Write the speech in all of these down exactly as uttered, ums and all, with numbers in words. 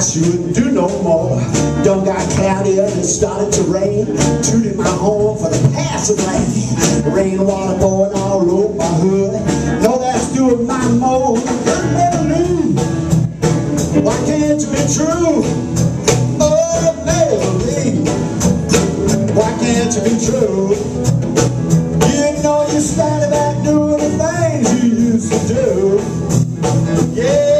Shouldn't do no more. Don't got cloudy and it started to rain. Tooted my horn for the passing lane. Rainwater pouring all over my hood. No, that's doing my mold. I never knew. Why can't you be true? Oh, baby, why can't you be true? You know you started back doing the things you used to do. Yeah.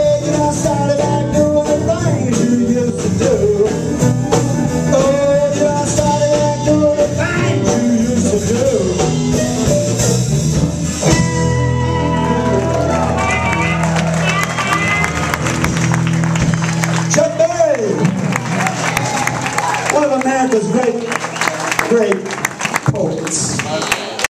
America's great